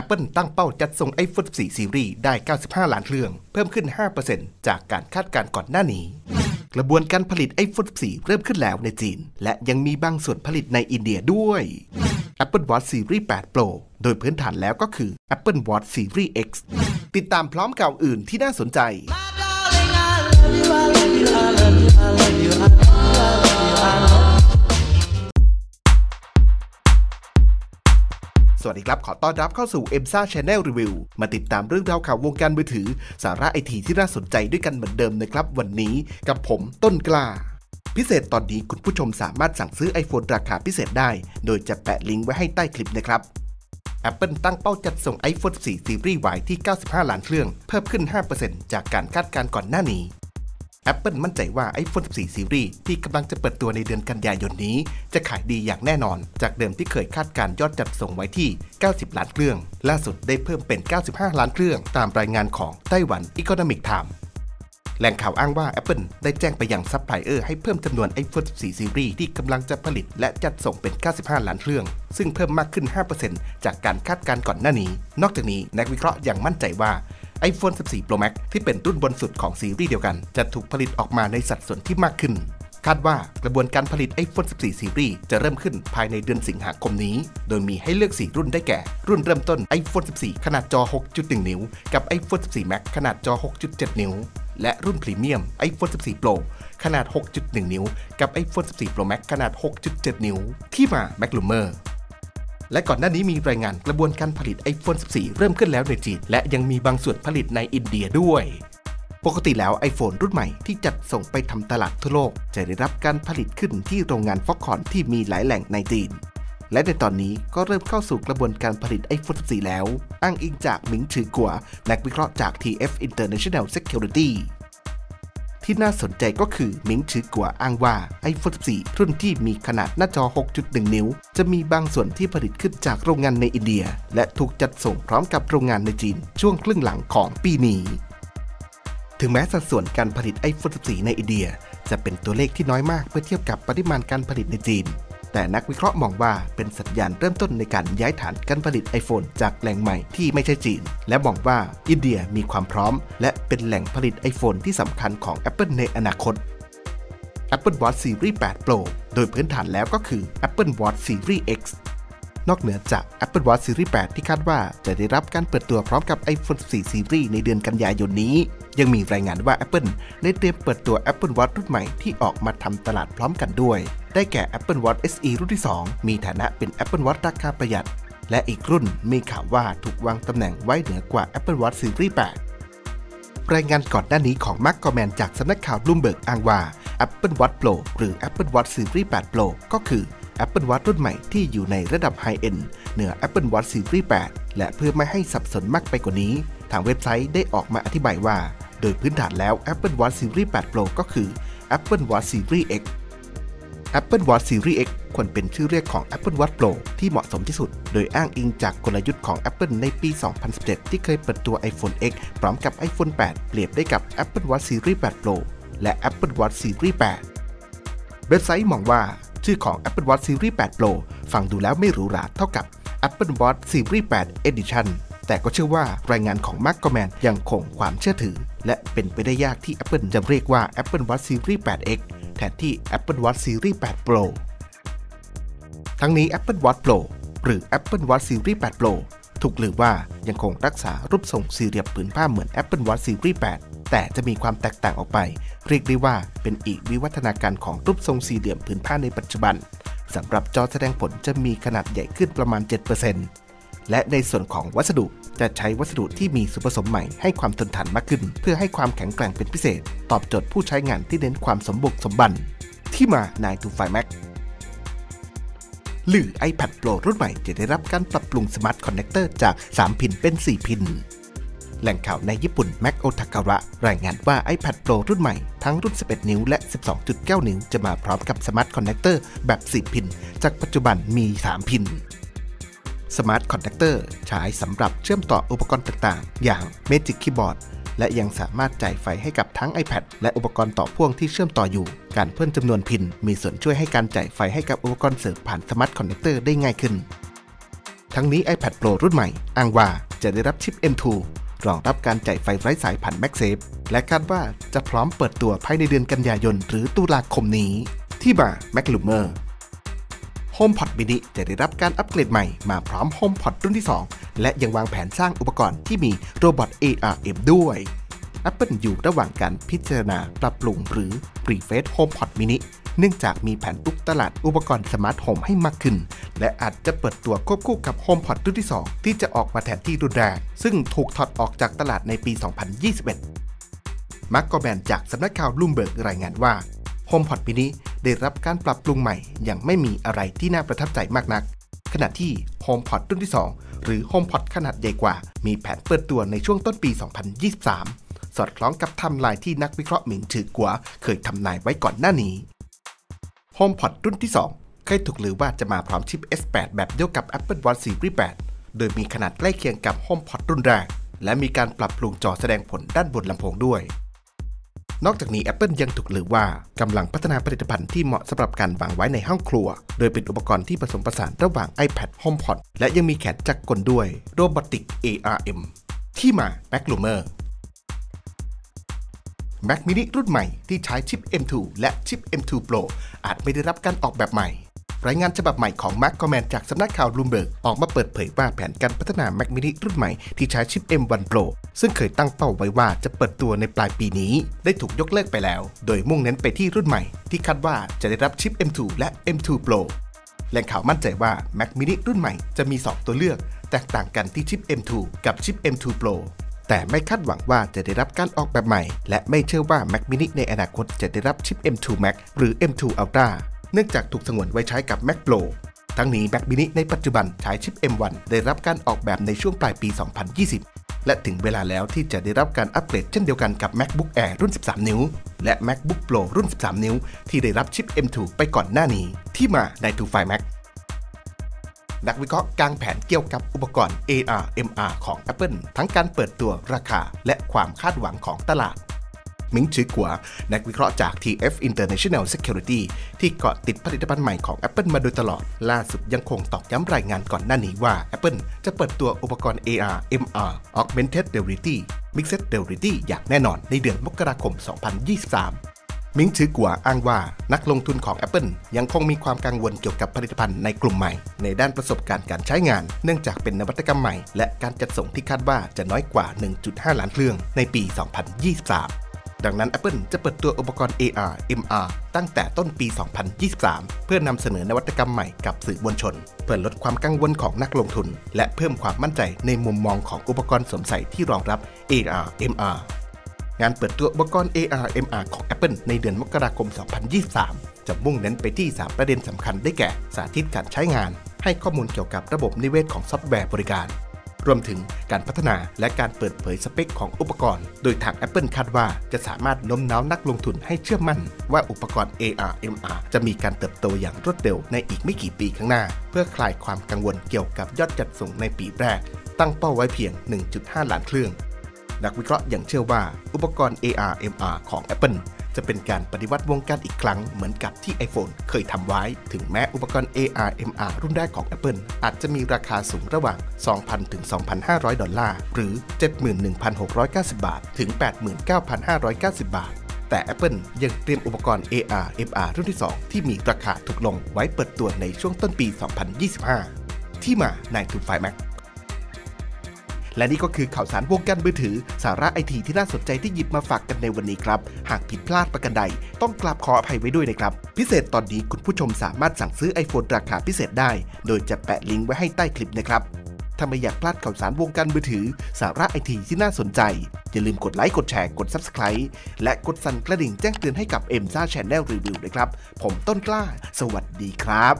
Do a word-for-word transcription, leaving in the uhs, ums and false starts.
Apple ตั้งเป้าจัดส่ง iPhone สิบสี่ Series ได้ เก้าสิบห้า ล้านเครื่องเพิ่มขึ้น ห้าเปอร์เซ็นต์ จากการคาดการณ์ก่อนหน้านี้กระบวนการผลิต iPhone สิบสี่ เริ่มขึ้นแล้วในจีนและยังมีบางส่วนผลิตในอินเดียด้วย Apple Watch Series แปด Pro โดยพื้นฐานแล้วก็คือ Apple Watch Series เอ็กซ์ ติดตามพร้อมข่าวอื่นที่น่าสนใจสวัสดีครับขอต้อนรับเข้าสู่ เอ็ม ซ่า Channel Review มาติดตามเรื่องราวข่าววงการมือถือสาระไอทีที่น่าสนใจด้วยกันเหมือนเดิมนะครับวันนี้กับผมต้นกล้าพิเศษตอนนี้คุณผู้ชมสามารถสั่งซื้อ iPhone ราคาพิเศษได้โดยจะแปะลิงก์ไว้ให้ใต้คลิปนะครับ Apple ตั้งเป้าจัดส่ง iPhone สิบสี่ Series ไว้ที่ เก้าสิบห้า ล้านเครื่องเพิ่มขึ้น ห้าเปอร์เซ็นต์ จากการคาดการณ์ก่อนหน้านี้ Apple มั่นใจว่า iPhone สิบสี่ Series ที่กำลังจะเปิดตัวในเดือนกันยายนนี้จะขายดีอย่างแน่นอนจากเดิมที่เคยคาดการยอดจัดส่งไว้ที่ เก้าสิบ ล้านเครื่องล่าสุดได้เพิ่มเป็น เก้าสิบห้า ล้านเครื่องตามรายงานของ Taiwan Economic Times แหล่งข่าวอ้างว่า Apple ได้แจ้งไปยังซัพพลายเออร์ให้เพิ่มจำนวน iPhone สิบสี่ Series ที่กำลังจะผลิตและจัดส่งเป็น เก้าสิบห้า ล้านเครื่องซึ่งเพิ่มมากขึ้น ห้าเปอร์เซ็นต์ จากการคาดการก่อนหน้านี้นอกจากนี้นักวิเคราะห์ยังมั่นใจว่าiPhone สิบสี่ Pro Max ที่เป็นรุ่นบนสุดของซีรีส์เดียวกันจะถูกผลิตออกมาในสัดส่วนที่มากขึ้นคาดว่ากระบวนการผลิต iPhone สิบสี่ Series จะเริ่มขึ้นภายในเดือนสิงหาคมนี้โดยมีให้เลือกสี่รุ่นได้แก่รุ่นเริ่มต้น iPhone สิบสี่ ขนาดจอ หกจุดหนึ่ง นิ้วกับ iPhone สิบสี่ Max ขนาดจอ หกจุดเจ็ด นิ้วและรุ่นพรีเมียม iPhone สิบสี่ Pro ขนาด หกจุดหนึ่ง นิ้วกับ iPhone สิบสี่ Pro Max ขนาด หกจุดเจ็ด นิ้วที่มา MacRumorsและก่อนหน้านี้มีรายงานกระบวนการผลิต iPhone สิบสี่ เริ่มขึ้นแล้วในจีนและยังมีบางส่วนผลิตในอินเดียด้วยปกติแล้ว iPhone รุ่นใหม่ที่จัดส่งไปทำตลาดทั่วโลกจะได้รับการผลิตขึ้นที่โรงงานฟ็อกคอนที่มีหลายแหล่งในจีนและในตอนนี้ก็เริ่มเข้าสู่กระบวนการผลิต iPhone สิบสี่ แล้วอ้างอิงจากหมิงฉือกัวนักวิเคราะห์จาก ที เอฟ International Securitiesที่น่าสนใจก็คือหมิงชือกัวอ้างว่า iPhone สิบสี่ รุ่นที่มีขนาดหน้าจอ หกจุดหนึ่ง นิ้วจะมีบางส่วนที่ผลิตขึ้นจากโรงงานในอินเดียและถูกจัดส่งพร้อมกับโรงงานในจีนช่วงครึ่งหลังของปีนี้ถึงแม้สัดส่วนการผลิต iPhone สิบสี่ ในอินเดียจะเป็นตัวเลขที่น้อยมากเมื่อเทียบกับปริมาณการผลิตในจีนแต่นักวิเคราะห์มองว่าเป็นสัญญาณเริ่มต้นในการย้ายฐานการผลิต iPhone จากแหล่งใหม่ที่ไม่ใช่จีนและมองว่าอินเดียมีความพร้อมและเป็นแหล่งผลิต iPhone ที่สำคัญของ Apple ในอนาคต Apple Watch Series แปด Pro โดยพื้นฐานแล้วก็คือ Apple Watch Series เอ็กซ์ นอกเหนือจาก Apple Watch Series แปด ที่คาดว่าจะได้รับการเปิดตัวพร้อมกับ iPhone สิบสี่ Series ในเดือนกันยายนนี้ยังมีรายงานว่า Apple ได้เตรียมเปิดตัว Apple Watch รุ่นใหม่ที่ออกมาทำตลาดพร้อมกันด้วยได้แก่ Apple Watch เอส อี รุ่นที่สองมีฐานะเป็น Apple Watch ราคาประหยัดและอีกรุ่นมีข่าวว่าถูกวางตำแหน่งไว้เหนือกว่า Apple Watch Series แปดรายงานก่อนหน้านี้ของ Mark Gurman จากสำนักข่าว Bloomberg อ้างว่า Apple Watch Pro หรือ Apple Watch Series แปด Pro ก็คือ Apple Watch รุ่นใหม่ที่อยู่ในระดับ High End เหนือ Apple Watch Series แปดและเพื่อไม่ให้สับสนมากไปกว่านี้ทางเว็บไซต์ได้ออกมาอธิบายว่าโดยพื้นฐานแล้ว Apple Watch Series แปด Pro ก็คือ Apple Watch Series เอ็กซ์ Apple Watch Series เอ็กซ์ ควรเป็นชื่อเรียกของ Apple Watch Pro ที่เหมาะสมที่สุดโดยอ้างอิงจากกลยุทธ์ของ Apple ในปี สองพันสิบเจ็ด ที่เคยเปิดตัว iPhone เอ็กซ์ พร้อมกับ iPhone แปด เปรียบได้กับ Apple Watch Series แปด Pro และ Apple Watch Series แปดเว็บไซต์มองว่าชื่อของ Apple Watch Series แปด Pro ฟังดูแล้วไม่หรูหราเท่ากับ Apple Watch Series แปด Editionแต่ก็เชื่อว่ารายงานของ Mark Gurman ยังคงความเชื่อถือและเป็นไปได้ยากที่ Apple จะเรียกว่า Apple Watch Series แปด เอ็กซ์ แทนที่ Apple Watch Series แปด Pro ทั้งนี้ Apple Watch Pro หรือ Apple Watch Series แปด Pro ถูกลือว่ายังคงรักษารูปทรงสี่เหลี่ยมผืนผ้าเหมือน Apple Watch Series แปด แต่จะมีความแตกต่างออกไปเรียกได้ว่าเป็นอีกวิวัฒนาการของรูปทรงสี่เหลี่ยมผืนผ้าในปัจจุบันสำหรับจอแสดงผลจะมีขนาดใหญ่ขึ้นประมาณ เจ็ดเปอร์เซ็นต์และในส่วนของวัสดุจะใช้วัสดุที่มีส่วนผสมใหม่ให้ความทนทานมากขึ้นเพื่อให้ความแข็งแกร่งเป็นพิเศษตอบโจทย์ผู้ใช้งานที่เน้นความสมบุกสมบันที่มา ไนน์ ทู ไฟว์ แม็ก หรือ iPad Pro รุ่นใหม่จะได้รับการปรับปรุง Smart Connector จากสามพินเป็นสี่พินแหล่งข่าวในญี่ปุ่น Mac Otakara รายงานว่า iPad Pro รุ่นใหม่ทั้งรุ่นสิบเอ็ดนิ้วและ สิบสองจุดเก้า นิ้วจะมาพร้อมกับ Smart Connector แบบสี่พินจากปัจจุบันมีสามพินSmart Connector ใช้สำหรับเชื่อมต่ออุปกรณ์ต่างๆอย่าง Magic Keyboard และยังสามารถจ่ายไฟให้กับทั้ง iPad และอุปกรณ์ต่อพ่วงที่เชื่อมต่ออยู่การเพิ่มจำนวนพินมีส่วนช่วยให้การจ่ายไฟให้กับอุปกรณ์เสริมผ่าน Smart Connector ได้ง่ายขึ้นท ทั้งนี้ iPad Pro รุ่นใหม่อ้างว่าจะได้รับชิป เอ็ม ทู รองรับการจ่ายไฟไร้สายผ่าน MagSafe และคาดว่าจะพร้อมเปิดตัวภายในเดือนกันยายนหรือตุลาคมนี้ที่มา MacRumors HomePod Mini จะได้รับการอัปเกรดใหม่มาพร้อม HomePod รุ่นที่สองและยังวางแผนสร้างอุปกรณ์ที่มีโรบอท อาร์ม ด้วย Apple อยู่ระหว่างการพิจารณาปรับปรุงหรือ Refresh HomePod Mini เนื่องจากมีแผนบุกตลาดอุปกรณ์สมาร์ทโฮมให้มากขึ้นและอาจจะเปิดตัวควบคู่กับ HomePod รุ่นที่สองที่จะออกมาแทนที่รุ่นแรกซึ่งถูกถอดออกจากตลาดในปี สองพันยี่สิบเอ็ด Mark Gurman จากสำนักข่าว Bloomberg รายงานว่า HomePod Miniได้รับการปรับปรุงใหม่อย่างไม่มีอะไรที่น่าประทับใจมากนักขณะที่ HomePod รุ่นที่สองหรือ HomePod ขนาดใหญ่กว่ามีแผนเปิดตัวในช่วงต้นปี สองพันยี่สิบสาม สอดคล้องกับไทม์ไลน์ที่นักวิเคราะห์หมิงถือกัวเคยทำนายไว้ก่อนหน้านี้ HomePod รุ่นที่สองเคยถูกลือว่าจะมาพร้อมชิป เอส แปด แบบเดียวกับ Apple Watch Series แปดโดยมีขนาดใกล้เคียงกับ HomePod รุ่นแรกและมีการปรับปรุงจอแสดงผลด้านบนลำโพงด้วยนอกจากนี้ Apple ยังถูกลือว่ากำลังพัฒนาผลิตภัณฑ์ที่เหมาะสำหรับการวางไว้ในห้องครัวโดยเป็นอุปกรณ์ที่ผสมผสานระหว่าง iPad HomePod และยังมีแขนจักรกลด้วย Robotic อาร์ เอ็ม ที่มา MacRumors Mac mini รุ่นใหม่ที่ใช้ชิป เอ็ม ทู และชิป เอ็ม ทู Pro อาจไม่ได้รับการออกแบบใหม่รายงานฉบับใหม่ของ Mark Gurman จากสำนักข่าว Bloomberg ออกมาเปิดเผยว่าแผนการพัฒนา Mac mini รุ่นใหม่ที่ใช้ชิป เอ็ม วัน Pro ซึ่งเคยตั้งเป้าไว้ว่าจะเปิดตัวในปลายปีนี้ได้ถูกยกเลิกไปแล้วโดยมุ่งเน้นไปที่รุ่นใหม่ที่คาดว่าจะได้รับชิป เอ็ม ทู และ เอ็ม ทู Pro แหล่งข่าวมั่นใจว่า Mac mini รุ่นใหม่จะมีสองตัวเลือกแตกต่างกันที่ชิป เอ็ม ทู กับชิป เอ็ม ทู Pro แต่ไม่คาดหวังว่าจะได้รับการออกแบบใหม่และไม่เชื่อว่า Mac mini ในอนาคตจะได้รับชิป เอ็ม ทู แม็กซ์ หรือ เอ็ม ทู Ultraเนื่องจากถูกสงวนไว้ใช้กับ Mac Pro ทั้งนี้ Mac mini ในปัจจุบันใช้ชิป เอ็ม วัน ได้รับการออกแบบในช่วงปลายปี สองพันยี่สิบ และถึงเวลาแล้วที่จะได้รับการอัปเกรดเช่นเดียวกันกับ MacBook Air รุ่น สิบสาม นิ้วและ MacBook Pro รุ่น สิบสาม นิ้วที่ได้รับชิป เอ็ม ทู ไปก่อนหน้านี้ที่มา ไนน์ ทู ไฟว์ แม็ก นักวิเคราะห์กางแผนเกี่ยวกับอุปกรณ์ เอ อาร์ เอ็ม อาร์ ของ Apple ทั้งการเปิดตัวราคาและความคาดหวังของตลาดหมิงชือกัวนักวิเคราะห์จาก ที เอฟ International Securities ที่เกาะติดผลิตภัณฑ์ใหม่ของ Apple มาโดยตลอดล่าสุดยังคงตอกย้ำรายงานก่อนหน้านี้ว่า Apple จะเปิดตัวอุปกรณ์ เอ อาร์ เอ็ม อาร์Augmented Reality Mixed Reality อย่างแน่นอนในเดือนมกราคม สองพันยี่สิบสาม หมิงชือกัวอ้างว่านักลงทุนของ Apple ยังคงมีความกังวลเกี่ยวกับผลิตภัณฑ์ในกลุ่มใหม่ในด้านประสบการณ์การใช้งานเนื่องจากเป็นนวัตกรรมใหม่และการจัดส่งที่คาดว่าจะน้อยกว่า หนึ่งจุดห้า ล้านเครื่องในปี สองพันยี่สิบสามดังนั้น Apple จะเปิดตัวอุปกรณ์ เอ อาร์ เอ็ม อาร์ ตั้งแต่ต้นปี สองพันยี่สิบสาม เพื่อนำเสนอนวัตกรรมใหม่กับสื่อมวลชนเพื่อลดความกังวลของนักลงทุนและเพิ่มความมั่นใจในมุมมองของอุปกรณ์สวมใส่ที่รองรับ เอ อาร์ เอ็ม อาร์ งานเปิดตัวอุปกรณ์ เอ อาร์ เอ็ม อาร์ ของ Apple ในเดือนมกราคม สองพันยี่สิบสาม จะมุ่งเน้นไปที่สามประเด็นสำคัญได้แก่สาธิตการใช้งานให้ข้อมูลเกี่ยวกับระบบนิเวศของซอฟต์แวร์บริการรวมถึงการพัฒนาและการเปิดเผยสเปคของอุปกรณ์โดยทาง Apple คาดว่าจะสามารถโน้มน้าวนักลงทุนให้เชื่อมั่นว่าอุปกรณ์ เอ อาร์ เอ็ม อาร์ จะมีการเติบโตอย่างรวดเร็วในอีกไม่กี่ปีข้างหน้าเพื่อคลายความกังวลเกี่ยวกับยอดจัดส่งในปีแรกตั้งเป้าไว้เพียง หนึ่งจุดห้า ล้านเครื่องนักวิเคราะห์ยังเชื่อว่าอุปกรณ์ เอ อาร์ เอ็ม อาร์ ของ Apple จะเป็นการปฏิวัติวงการอีกครั้งเหมือนกับที่ iPhone เคยทำไว้ถึงแม้อุปกรณ์ เอ อาร์ เอ็ม อาร์ รุ่นแรกของ Apple อาจจะมีราคาสูงระหว่าง สองพัน ถึง สองพันห้าร้อย ดอลลาร์หรือ เจ็ดหมื่นหนึ่งพันหกร้อยเก้าสิบ บาทถึง แปดหมื่นเก้าพันห้าร้อยเก้าสิบ บาทแต่ Apple ยังเตรียมอุปกรณ์ เอ อาร์ เอ็ม อาร์ รุ่นที่สองที่มีราคาถูกลงไว้เปิดตัวในช่วงต้นปี สองพันยี่สิบห้า ที่มา ไนน์ ทู ไฟว์ แม็กและนี่ก็คือข่าวสารวงการมือถือสาระไอทีที่น่าสนใจที่หยิบมาฝากกันในวันนี้ครับหากผิดพลาดประการใดต้องกราบขออภัยไว้ด้วยนะครับพิเศษตอนนี้คุณผู้ชมสามารถสั่งซื้อ iPhone ราคาพิเศษได้โดยจะแปะลิงก์ไว้ให้ใต้คลิปนะครับถ้าไม่อยากพลาดข่าวสารวงการมือถือสาระไอทีที่น่าสนใจอย่าลืมกดไลค์กดแชร์กด Subscribe และกดสั่นกระดิ่งแจ้งเตือนให้กับ เอ็ม ซ่า Channel Review นะครับผมต้นกล้าสวัสดีครับ